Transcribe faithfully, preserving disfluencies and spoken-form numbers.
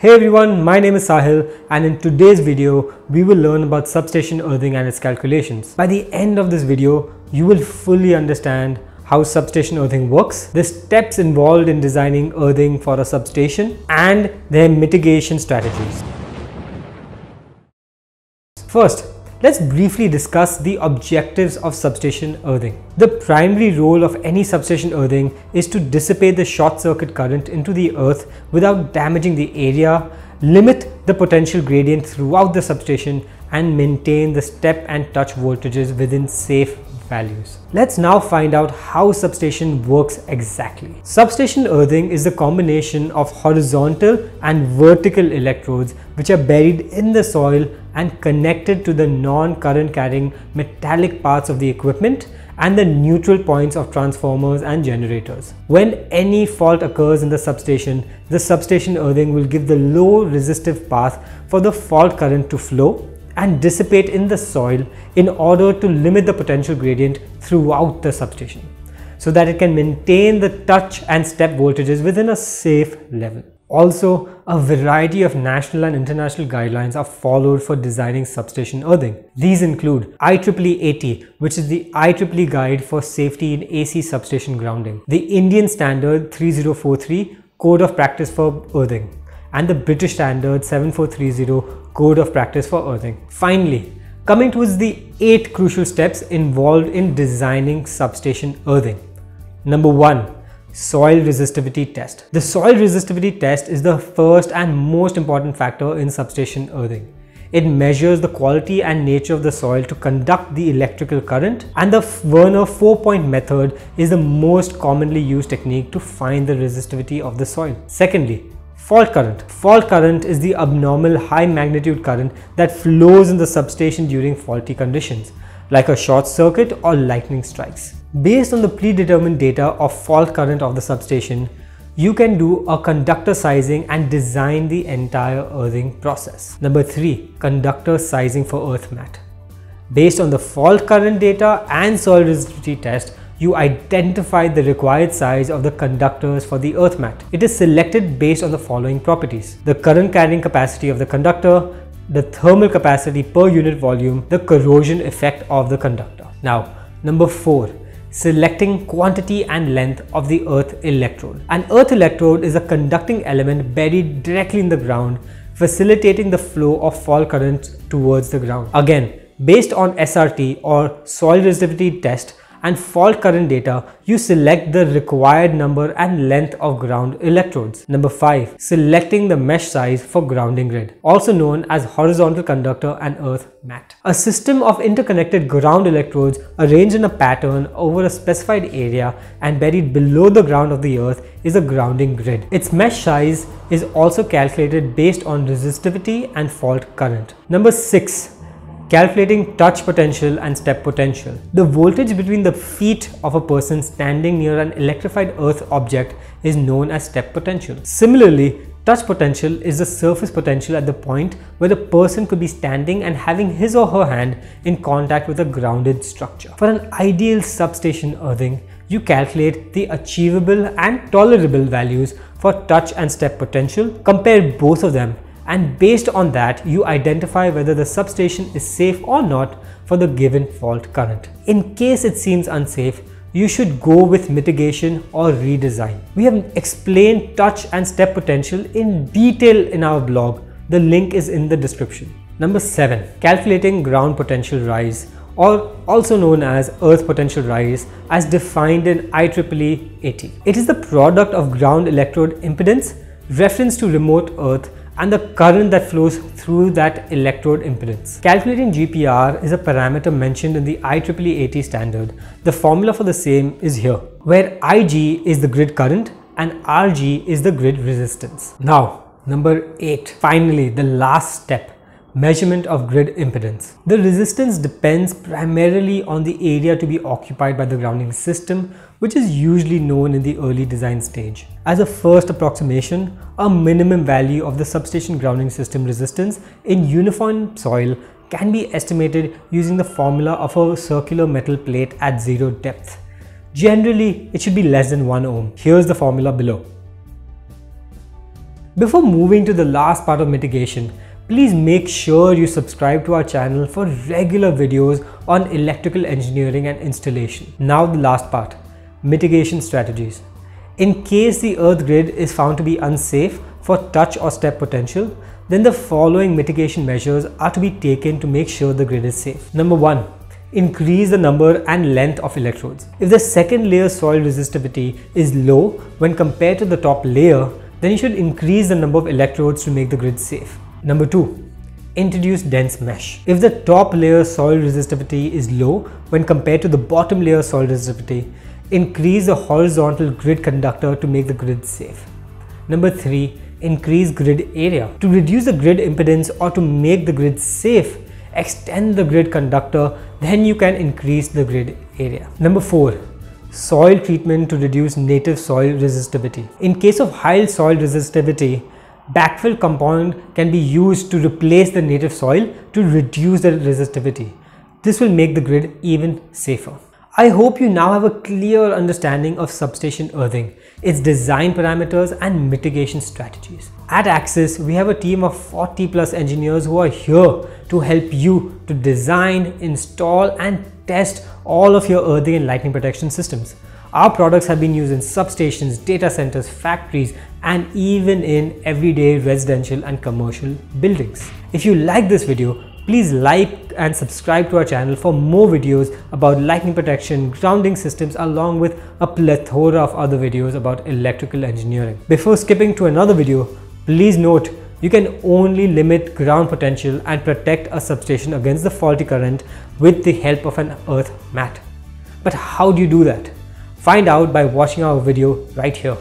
Hey everyone, my name is Sahil and in today's video, we will learn about substation earthing and its calculations. By the end of this video, you will fully understand how substation earthing works, the steps involved in designing earthing for a substation and their mitigation strategies. First, let's briefly discuss the objectives of substation earthing. The primary role of any substation earthing is to dissipate the short circuit current into the earth without damaging the area, limit the potential gradient throughout the substation, and maintain the step and touch voltages within safe values. Let's now find out how substation works exactly. Substation earthing is the combination of horizontal and vertical electrodes which are buried in the soil and connected to the non-current carrying metallic parts of the equipment and the neutral points of transformers and generators. When any fault occurs in the substation, the substation earthing will give the low resistive path for the fault current to flow and dissipate in the soil in order to limit the potential gradient throughout the substation so that it can maintain the touch and step voltages within a safe level. Also, a variety of national and international guidelines are followed for designing substation earthing. These include I triple E eighty, which is the I triple E guide for safety in A C substation grounding, the Indian Standard three zero four three Code of Practice for Earthing, and the British Standard seven four three zero Code of Practice for Earthing. Finally, coming towards the eight crucial steps involved in designing substation earthing. Number one, soil resistivity test. The soil resistivity test is the first and most important factor in substation earthing. It measures the quality and nature of the soil to conduct the electrical current, and the Wenner four-point method is the most commonly used technique to find the resistivity of the soil. Secondly, fault current. Fault current is the abnormal high magnitude current that flows in the substation during faulty conditions, like a short circuit or lightning strikes. Based on the predetermined data of fault current of the substation, you can do a conductor sizing and design the entire earthing process. Number three, conductor sizing for earth mat. Based on the fault current data and soil resistivity test, you identify the required size of the conductors for the earth mat. It is selected based on the following properties: the current carrying capacity of the conductor, the thermal capacity per unit volume, the corrosion effect of the conductor. Now, number four, selecting quantity and length of the earth electrode. An earth electrode is a conducting element buried directly in the ground, facilitating the flow of fault current towards the ground. Again, based on S R T or soil resistivity test and fault current data, you select the required number and length of ground electrodes. Number five, selecting the mesh size for grounding grid, also known as horizontal conductor and earth mat. A system of interconnected ground electrodes arranged in a pattern over a specified area and buried below the ground of the earth is a grounding grid. Its mesh size is also calculated based on resistivity and fault current. Number six, calculating touch potential and step potential. The voltage between the feet of a person standing near an electrified earth object is known as step potential. Similarly, touch potential is the surface potential at the point where the person could be standing and having his or her hand in contact with a grounded structure. For an ideal substation earthing, you calculate the achievable and tolerable values for touch and step potential, compare both of them, and based on that, you identify whether the substation is safe or not for the given fault current. In case it seems unsafe, you should go with mitigation or redesign. We have explained touch and step potential in detail in our blog. The link is in the description. Number seven, calculating ground potential rise, or also known as earth potential rise, as defined in I triple E eighty. It is the product of ground electrode impedance, reference to remote earth, and the current that flows through that electrode impedance. Calculating G P R is a parameter mentioned in the I triple E eighty standard. The formula for the same is here, where I G is the grid current and R G is the grid resistance. Now, number eight, finally, the last step, measurement of grid impedance. The resistance depends primarily on the area to be occupied by the grounding system, which is usually known in the early design stage. As a first approximation, a minimum value of the substation grounding system resistance in uniform soil can be estimated using the formula of a circular metal plate at zero depth. Generally, it should be less than one ohm. Here's the formula below. Before moving to the last part of mitigation, please make sure you subscribe to our channel for regular videos on electrical engineering and installation. Now the last part, mitigation strategies. In case the earth grid is found to be unsafe for touch or step potential, then the following mitigation measures are to be taken to make sure the grid is safe. Number one, increase the number and length of electrodes. If the second layer soil resistivity is low when compared to the top layer, then you should increase the number of electrodes to make the grid safe. Number two, introduce dense mesh. If the top layer soil resistivity is low when compared to the bottom layer soil resistivity, increase the horizontal grid conductor to make the grid safe. Number three, increase grid area. To reduce the grid impedance or to make the grid safe, extend the grid conductor, then you can increase the grid area. Number four, soil treatment to reduce native soil resistivity. In case of high soil resistivity, backfill compound can be used to replace the native soil to reduce the resistivity. This will make the grid even safer. I hope you now have a clear understanding of substation earthing, its design parameters and mitigation strategies. At Axis, we have a team of forty plus engineers who are here to help you to design, install and test all of your earthing and lightning protection systems. Our products have been used in substations, data centers, factories, and even in everyday residential and commercial buildings. If you like this video, please like and subscribe to our channel for more videos about lightning protection, grounding systems, along with a plethora of other videos about electrical engineering. Before skipping to another video, please note you can only limit ground potential and protect a substation against the faulty current with the help of an earth mat. But how do you do that? Find out by watching our video right here.